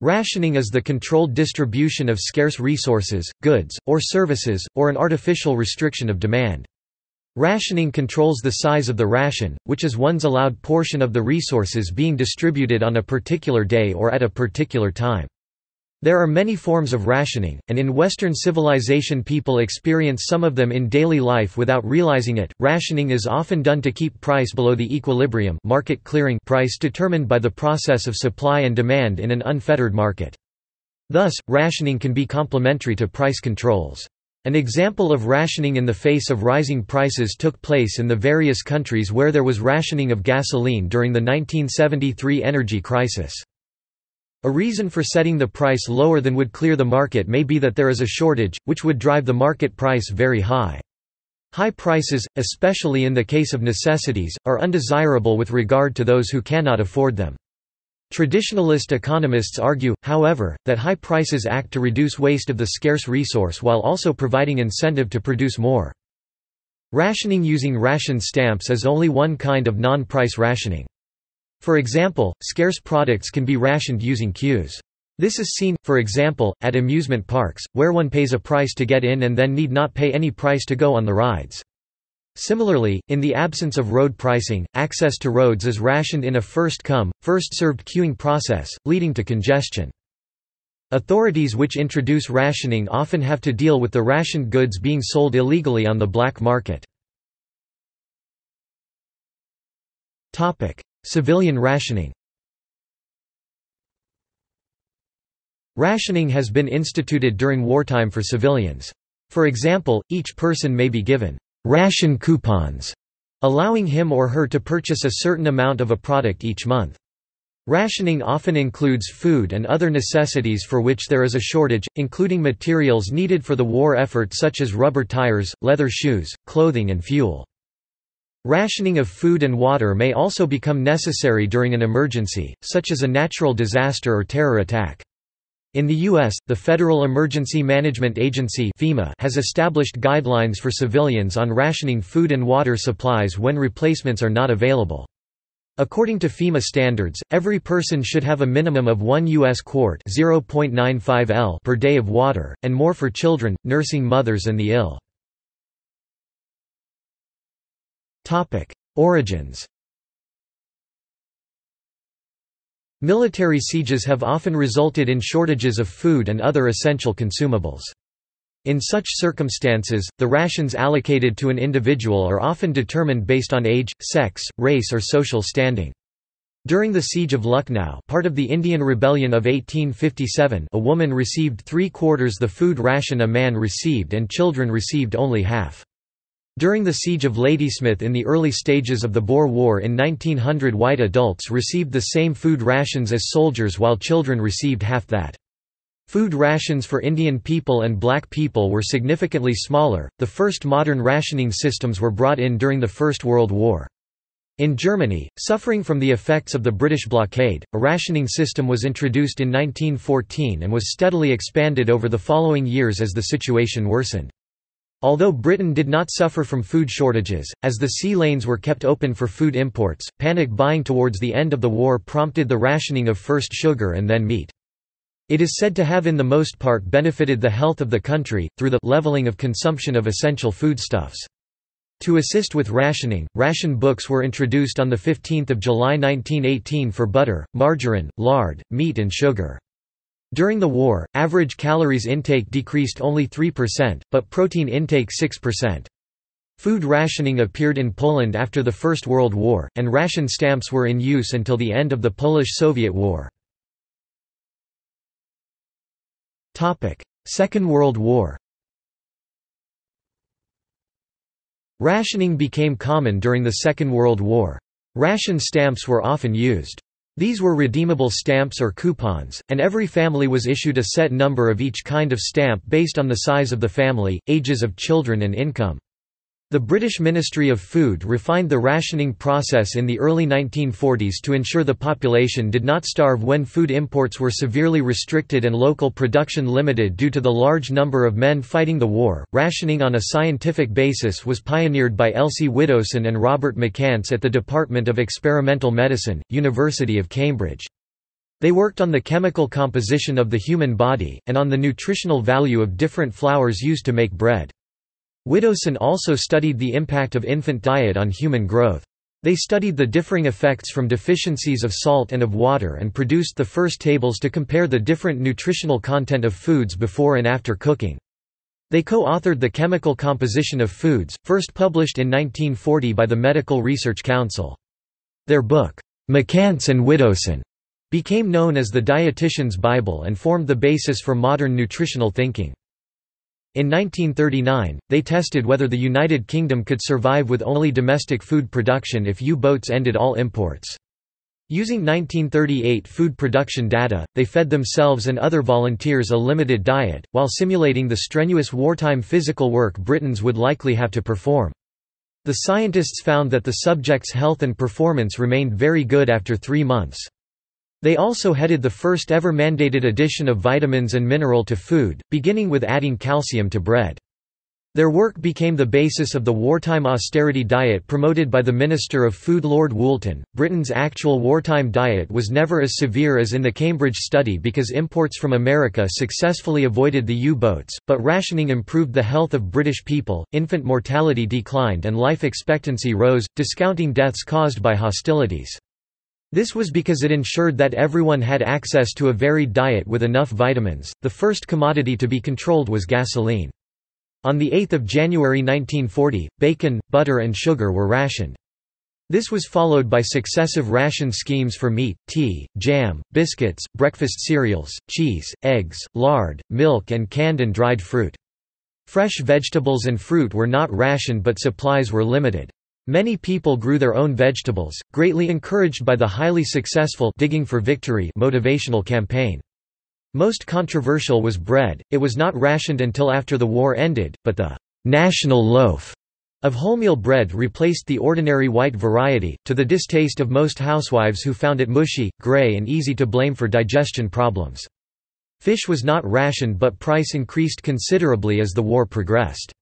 Rationing is the controlled distribution of scarce resources, goods, or services, or an artificial restriction of demand. Rationing controls the size of the ration, which is one's allowed portion of the resources being distributed on a particular day or at a particular time. There are many forms of rationing, and in Western civilization people experience some of them in daily life without realizing it. Rationing is often done to keep price below the equilibrium market clearing price determined by the process of supply and demand in an unfettered market. Thus, rationing can be complementary to price controls. An example of rationing in the face of rising prices took place in the various countries where there was rationing of gasoline during the 1973 energy crisis. A reason for setting the price lower than would clear the market may be that there is a shortage, which would drive the market price very high. High prices, especially in the case of necessities, are undesirable with regard to those who cannot afford them. Traditionalist economists argue, however, that high prices act to reduce waste of the scarce resource while also providing incentive to produce more. Rationing using ration stamps is only one kind of non-price rationing. For example, scarce products can be rationed using queues. This is seen, for example, at amusement parks, where one pays a price to get in and then need not pay any price to go on the rides. Similarly, in the absence of road pricing, access to roads is rationed in a first-come, first-served queuing process, leading to congestion. Authorities which introduce rationing often have to deal with the rationed goods being sold illegally on the black market. Civilian rationing. Rationing has been instituted during wartime for civilians. For example, each person may be given ration coupons, allowing him or her to purchase a certain amount of a product each month. Rationing often includes food and other necessities for which there is a shortage, including materials needed for the war effort such as rubber tires, leather shoes, clothing and fuel. Rationing of food and water may also become necessary during an emergency, such as a natural disaster or terror attack. In the U.S., the Federal Emergency Management Agency (FEMA) has established guidelines for civilians on rationing food and water supplies when replacements are not available. According to FEMA standards, every person should have a minimum of 1 U.S. quart (0.95 L) per day of water, and more for children, nursing mothers and the ill. Origins. Military sieges have often resulted in shortages of food and other essential consumables. In such circumstances, the rations allocated to an individual are often determined based on age, sex, race or social standing. During the Siege of Lucknow, part of the Indian Rebellion of 1857, a woman received 3/4 the food ration a man received and children received only half. During the Siege of Ladysmith in the early stages of the Boer War in 1900, white adults received the same food rations as soldiers while children received half that. Food rations for Indian people and black people were significantly smaller. The first modern rationing systems were brought in during the First World War. In Germany, suffering from the effects of the British blockade, a rationing system was introduced in 1914 and was steadily expanded over the following years as the situation worsened. Although Britain did not suffer from food shortages, as the sea lanes were kept open for food imports, panic buying towards the end of the war prompted the rationing of first sugar and then meat. It is said to have in the most part benefited the health of the country, through the leveling of consumption of essential foodstuffs. To assist with rationing, ration books were introduced on 15 July 1918 for butter, margarine, lard, meat and sugar. During the war, average calories intake decreased only 3%, but protein intake 6%. Food rationing appeared in Poland after the First World War, and ration stamps were in use until the end of the Polish-Soviet War. Second World War. Rationing became common during the Second World War. Ration stamps were often used. These were redeemable stamps or coupons, and every family was issued a set number of each kind of stamp based on the size of the family, ages of children and income. The British Ministry of Food refined the rationing process in the early 1940s to ensure the population did not starve when food imports were severely restricted and local production limited due to the large number of men fighting the war. Rationing on a scientific basis was pioneered by Elsie Widdowson and Robert McCance at the Department of Experimental Medicine, University of Cambridge. They worked on the chemical composition of the human body, and on the nutritional value of different flours used to make bread. Widdowson also studied the impact of infant diet on human growth. They studied the differing effects from deficiencies of salt and of water and produced the first tables to compare the different nutritional content of foods before and after cooking. They co-authored The Chemical Composition of Foods, first published in 1940 by the Medical Research Council. Their book, McCance and Widdowson, became known as the Dietitian's Bible and formed the basis for modern nutritional thinking. In 1939, they tested whether the United Kingdom could survive with only domestic food production if U-boats ended all imports. Using 1938 food production data, they fed themselves and other volunteers a limited diet, while simulating the strenuous wartime physical work Britons would likely have to perform. The scientists found that the subjects' health and performance remained very good after 3 months. They also headed the first ever mandated addition of vitamins and mineral to food, beginning with adding calcium to bread. Their work became the basis of the wartime austerity diet promoted by the Minister of Food Lord Woolton. Britain's actual wartime diet was never as severe as in the Cambridge study because imports from America successfully avoided the U-boats, but rationing improved the health of British people, infant mortality declined and life expectancy rose, discounting deaths caused by hostilities. This was because it ensured that everyone had access to a varied diet with enough vitamins. The first commodity to be controlled was gasoline. On 8 January 1940, bacon, butter and sugar were rationed. This was followed by successive ration schemes for meat, tea, jam, biscuits, breakfast cereals, cheese, eggs, lard, milk and canned and dried fruit. Fresh vegetables and fruit were not rationed but supplies were limited. Many people grew their own vegetables, greatly encouraged by the highly successful Digging for Victory motivational campaign. Most controversial was bread. It was not rationed until after the war ended, but the national loaf of wholemeal bread replaced the ordinary white variety, to the distaste of most housewives who found it mushy, gray and easy to blame for digestion problems. Fish was not rationed but price increased considerably as the war progressed.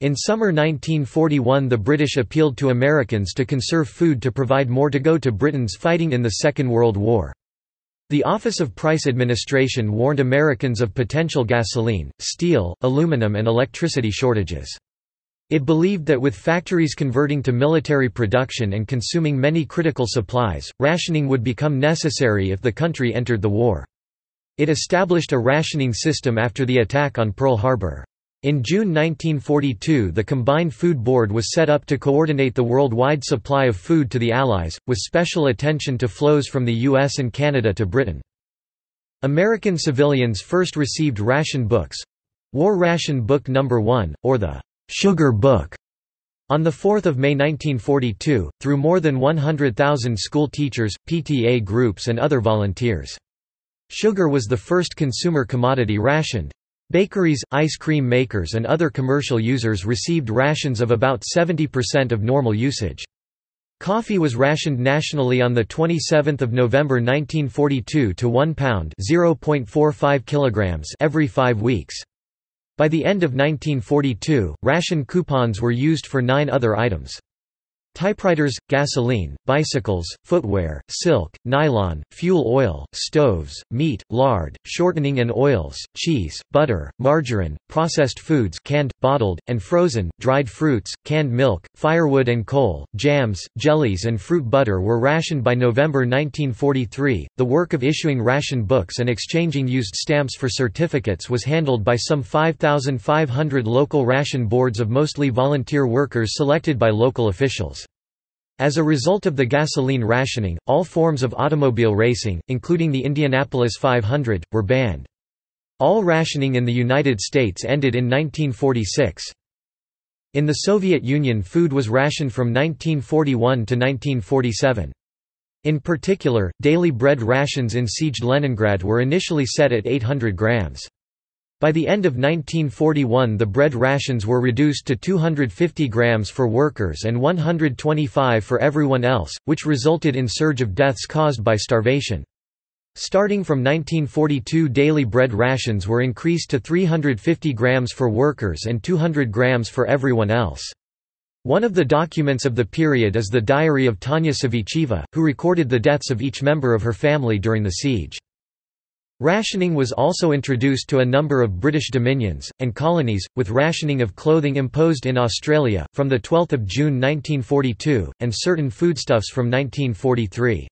In summer 1941 the British appealed to Americans to conserve food to provide more to go to Britons fighting in the Second World War. The Office of Price Administration warned Americans of potential gasoline, steel, aluminum and electricity shortages. It believed that with factories converting to military production and consuming many critical supplies, rationing would become necessary if the country entered the war. It established a rationing system after the attack on Pearl Harbor. In June 1942 the Combined Food Board was set up to coordinate the worldwide supply of food to the Allies, with special attention to flows from the US and Canada to Britain. American civilians first received ration books—War Ration Book No. 1, or the "Sugar Book." On 4 May 1942, through more than 100,000 school teachers, PTA groups and other volunteers. Sugar was the first consumer commodity rationed. Bakeries, ice cream makers and other commercial users received rations of about 70% of normal usage. Coffee was rationed nationally on 27 November 1942 to £1 (0.45 kilograms) every 5 weeks. By the end of 1942, ration coupons were used for 9 other items. Typewriters, gasoline, bicycles, footwear, silk, nylon, fuel oil, stoves, meat, lard, shortening and oils, cheese, butter, margarine, processed foods canned, bottled, and frozen, dried fruits, canned milk, firewood and coal, jams, jellies and fruit butter were rationed by November 1943. The work of issuing ration books and exchanging used stamps for certificates was handled by some 5,500 local ration boards of mostly volunteer workers selected by local officials. As a result of the gasoline rationing, all forms of automobile racing, including the Indianapolis 500, were banned. All rationing in the United States ended in 1946. In the Soviet Union, food was rationed from 1941 to 1947. In particular, daily bread rations in sieged Leningrad were initially set at 800 grams. By the end of 1941 the bread rations were reduced to 250 grams for workers and 125 for everyone else, which resulted in a surge of deaths caused by starvation. Starting from 1942 daily bread rations were increased to 350 grams for workers and 200 grams for everyone else. One of the documents of the period is the diary of Tanya Savicheva, who recorded the deaths of each member of her family during the siege. Rationing was also introduced to a number of British dominions and colonies, with rationing of clothing imposed in Australia from the 12th of June 1942 and certain foodstuffs from 1943.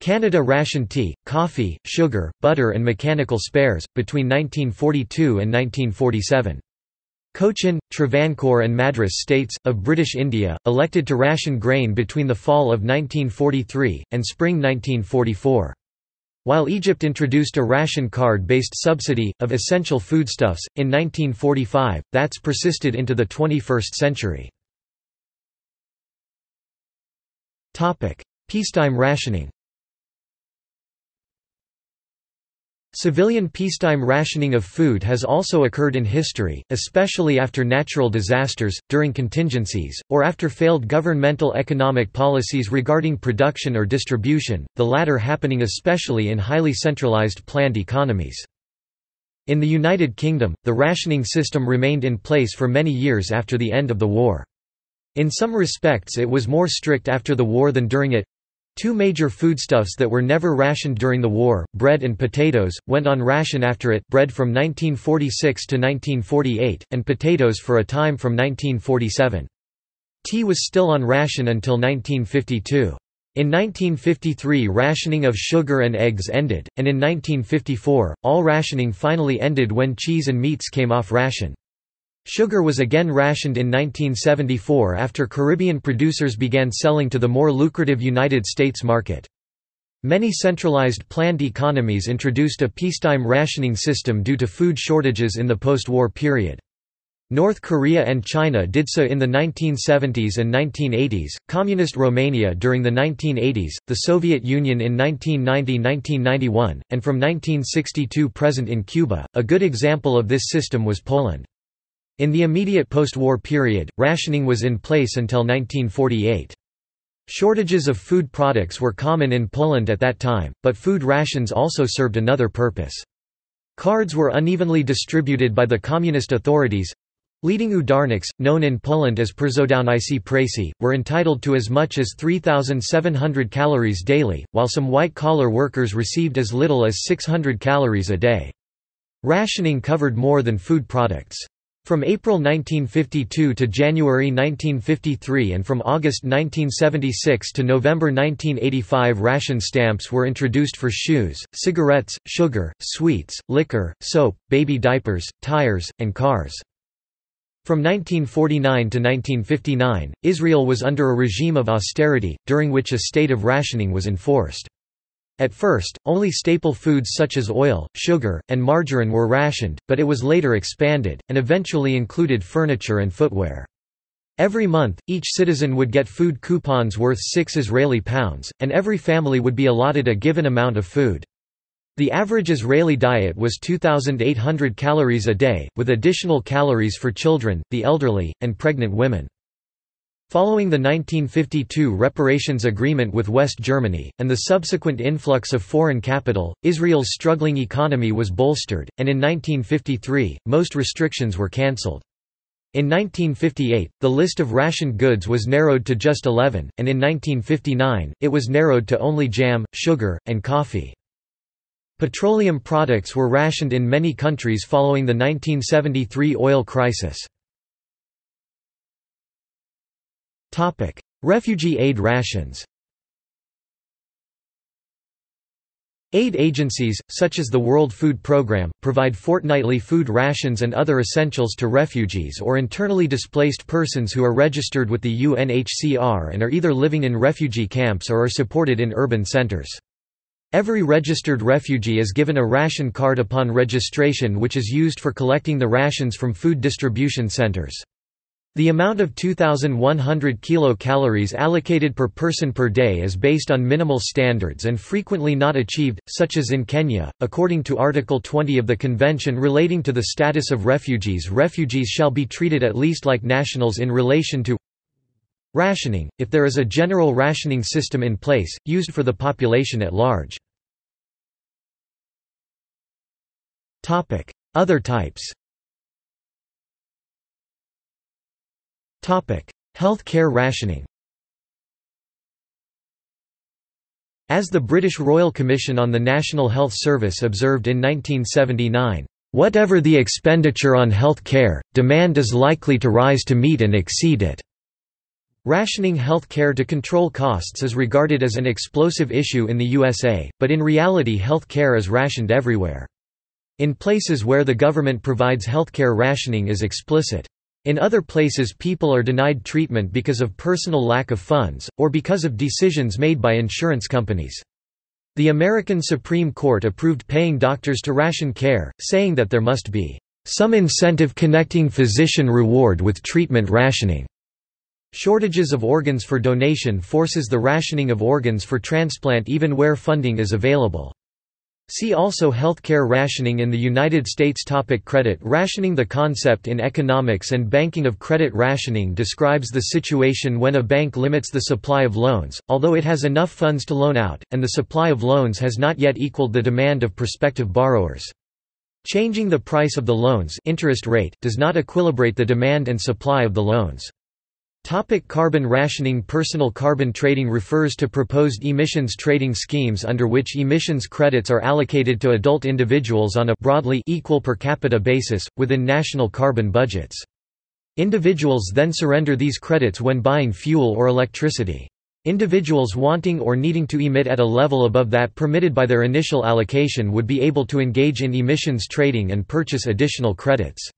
Canada rationed tea, coffee, sugar, butter and mechanical spares between 1942 and 1947. Cochin, Travancore and Madras states, of British India, elected to ration grain between the fall of 1943, and spring 1944. While Egypt introduced a ration card-based subsidy, of essential foodstuffs, in 1945, that's persisted into the 21st century. Peacetime rationing. Civilian peacetime rationing of food has also occurred in history, especially after natural disasters, during contingencies, or after failed governmental economic policies regarding production or distribution, the latter happening especially in highly centralized planned economies. In the United Kingdom, the rationing system remained in place for many years after the end of the war. In some respects it was more strict after the war than during it. Two major foodstuffs that were never rationed during the war, bread and potatoes, went on ration after it, bread from 1946 to 1948, and potatoes for a time from 1947. Tea was still on ration until 1952. In 1953 rationing of sugar and eggs ended, and in 1954, all rationing finally ended when cheese and meats came off ration. Sugar was again rationed in 1974 after Caribbean producers began selling to the more lucrative United States market. Many centralized planned economies introduced a peacetime rationing system due to food shortages in the post-war period. North Korea and China did so in the 1970s and 1980s, Communist Romania during the 1980s, the Soviet Union in 1990–1991, and from 1962 present in Cuba. A good example of this system was Poland. In the immediate post-war period, rationing was in place until 1948. Shortages of food products were common in Poland at that time, but food rations also served another purpose. Cards were unevenly distributed by the communist authorities—leading udarniks, known in Poland as Przodownicy Pracy, were entitled to as much as 3,700 calories daily, while some white-collar workers received as little as 600 calories a day. Rationing covered more than food products. From April 1952 to January 1953 and from August 1976 to November 1985 ration stamps were introduced for shoes, cigarettes, sugar, sweets, liquor, soap, baby diapers, tires, and cars. From 1949 to 1959, Israel was under a regime of austerity, during which a state of rationing was enforced. At first, only staple foods such as oil, sugar, and margarine were rationed, but it was later expanded, and eventually included furniture and footwear. Every month, each citizen would get food coupons worth 6 Israeli pounds, and every family would be allotted a given amount of food. The average Israeli diet was 2,800 calories a day, with additional calories for children, the elderly, and pregnant women. Following the 1952 reparations agreement with West Germany, and the subsequent influx of foreign capital, Israel's struggling economy was bolstered, and in 1953, most restrictions were cancelled. In 1958, the list of rationed goods was narrowed to just 11, and in 1959, it was narrowed to only jam, sugar, and coffee. Petroleum products were rationed in many countries following the 1973 oil crisis. Refugee aid rations. Aid agencies, such as the World Food Program, provide fortnightly food rations and other essentials to refugees or internally displaced persons who are registered with the UNHCR and are either living in refugee camps or are supported in urban centers. Every registered refugee is given a ration card upon registration, which is used for collecting the rations from food distribution centers. The amount of 2,100 kilocalories allocated per person per day is based on minimal standards and frequently not achieved, such as in Kenya. According to Article 20 of the Convention relating to the status of refugees, refugees shall be treated at least like nationals in relation to rationing, if there is a general rationing system in place, used for the population at large. Other types. Health care rationing. As the British Royal Commission on the National Health Service observed in 1979, "Whatever the expenditure on health care, demand is likely to rise to meet and exceed it." Rationing health care to control costs is regarded as an explosive issue in the USA, but in reality health care is rationed everywhere. In places where the government provides health care, rationing is explicit. In other places people are denied treatment because of personal lack of funds, or because of decisions made by insurance companies. The American Supreme Court approved paying doctors to ration care, saying that there must be some incentive connecting physician reward with treatment rationing. Shortages of organs for donation forces the rationing of organs for transplant even where funding is available. See also healthcare rationing in the United States. Topic: credit rationing. The concept in economics and banking of credit rationing describes the situation when a bank limits the supply of loans, although it has enough funds to loan out, and the supply of loans has not yet equaled the demand of prospective borrowers. Changing the price of the loans, interest rate, does not equilibrate the demand and supply of the loans. Topic: carbon rationing. Personal carbon trading refers to proposed emissions trading schemes under which emissions credits are allocated to adult individuals on a broadly equal per capita basis, within national carbon budgets. Individuals then surrender these credits when buying fuel or electricity. Individuals wanting or needing to emit at a level above that permitted by their initial allocation would be able to engage in emissions trading and purchase additional credits.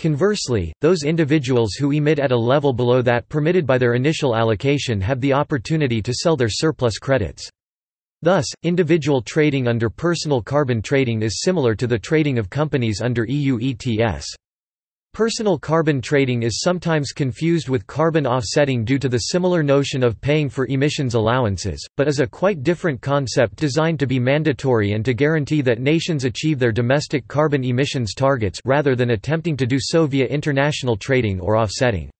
Conversely, those individuals who emit at a level below that permitted by their initial allocation have the opportunity to sell their surplus credits. Thus, individual trading under personal carbon trading is similar to the trading of companies under EU ETS. Personal carbon trading is sometimes confused with carbon offsetting due to the similar notion of paying for emissions allowances, but is a quite different concept designed to be mandatory and to guarantee that nations achieve their domestic carbon emissions targets rather than attempting to do so via international trading or offsetting.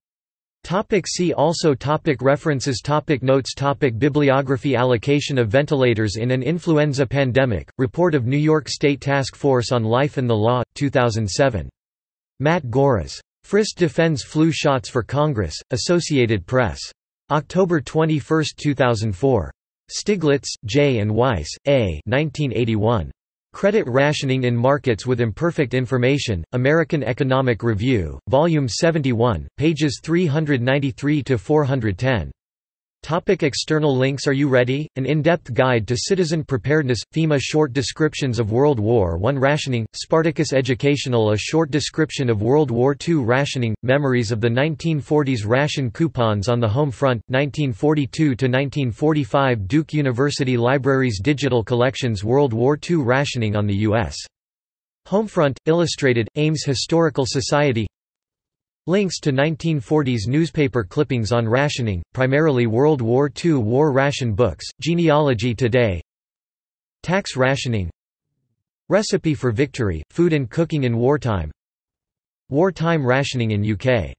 Topic: see also. Topic: references. Topic: notes. Topic: bibliography. Allocation of ventilators in an influenza pandemic, report of New York State Task Force on Life and the Law, 2007. Matt Goras. Frist defends flu shots for Congress, Associated Press. October 21, 2004. Stiglitz, J. and Weiss, A. 1981. Credit Rationing in Markets with Imperfect Information, American Economic Review, Volume 71, pages 393–410. Topic: external links. Are you ready? An in-depth guide to citizen preparedness. FEMA: short descriptions of World War I rationing. Spartacus Educational: a short description of World War II rationing. Memories of the 1940s ration coupons on the home front, 1942–1945. Duke University Libraries Digital Collections. World War II rationing on the U.S. Homefront, illustrated, Ames Historical Society. Links to 1940s newspaper clippings on rationing, primarily World War II war ration books, Genealogy Today. Tax rationing. Recipe for Victory, Food and Cooking in Wartime. Wartime rationing in UK.